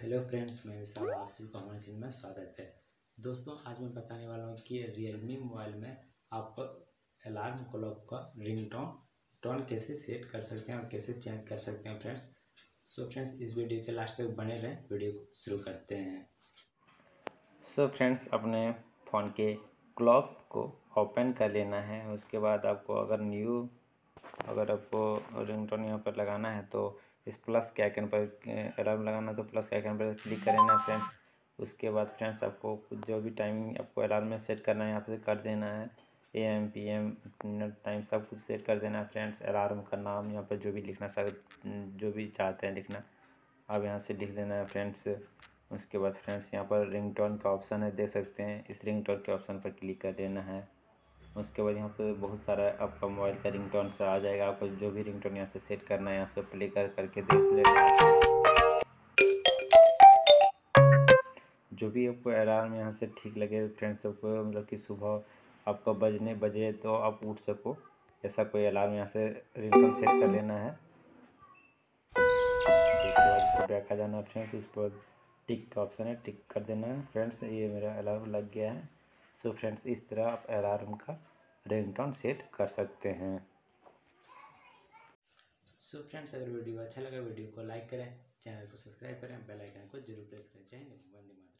Hello friends, मैं विशाल, आप सभी को हमारे चैनल में स्वागत है। दोस्तों, आज मैं बताने वाला हूँ कि रियलमी मोबाइल में आप अलार्म क्लॉक का रिंगटोन कैसे सेट कर सकते हैं और कैसे चेंज कर सकते हैं फ्रेंड्स। फ्रेंड्स, इस वीडियो के लास्ट तक बने रहें, वीडियो को शुरू करते हैं। फ्रेंड्स, अपने फ़ोन के क्लॉक को ओपन कर लेना है। उसके बाद आपको अगर आपको रिंगटोन यहाँ पर लगाना है तो इस प्लस के आइकन पर, अलार्म लगाना तो प्लस के आइकन पर क्लिक करना है फ्रेंड्स। उसके बाद फ्रेंड्स, आपको जो भी टाइमिंग आपको अलार्म में सेट करना है यहाँ पर कर देना है। AM PM टाइम सब कुछ सेट कर देना है फ्रेंड्स। अलार्म का नाम यहाँ पर जो भी लिखना जो भी चाहते हैं लिखना आप यहाँ से लिख देना है फ्रेंड्स। उसके बाद फ्रेंड्स, यहाँ पर रिंगटोन का ऑप्शन है, देख सकते हैं, इस रिंगटोन के ऑप्शन पर क्लिक कर देना है। उसके बाद यहाँ पर बहुत सारा आपका मोबाइल का रिंगटोन से आ जाएगा। आपको जो भी रिंगटोन यहाँ से सेट करना है यहाँ से प्ले करके देख लेना। जो भी आपको अलार्म यहाँ से ठीक लगे फ्रेंड्स, आपको मतलब कि सुबह आपका बजे तो आप उठ सको, ऐसा कोई अलार्म यहाँ से रिंगटोन सेट कर लेना है। बैक आ जाना फ्रेंड्स, उस पर टिक का ऑप्शन है, टिक कर देना है फ्रेंड्स। ये मेरा अलार्म लग गया है। फ्रेंड्स, इस तरह आप अलार्म का रिंगटोन सेट कर सकते हैं। फ्रेंड्स, अगर वीडियो अच्छा लगा वीडियो को लाइक करें, चैनल को सब्सक्राइब करें, बेल आइकन को जरूर प्रेस करें। जय हिंद, वंदे मातरम।